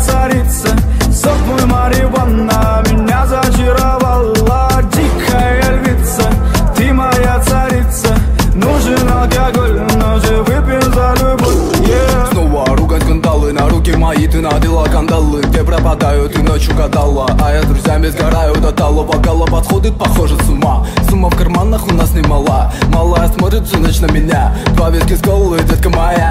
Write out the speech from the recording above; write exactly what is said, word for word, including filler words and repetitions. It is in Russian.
царица, сок мой марихуана, меня зачаровала дикая львица. Ты моя царица, нужен алкоголь, но же выпьем за любовь. Yeah. Снова ругать кандалы, на руки мои ты надела кандалы. Где пропадаю, ты ночью гадала, а я друзьями сгораю до талого бокала. Подходит, похоже, с ума. Сумма в карманах у нас немала, малая смотрит всю ночь на меня. Два виски с колой, детка моя.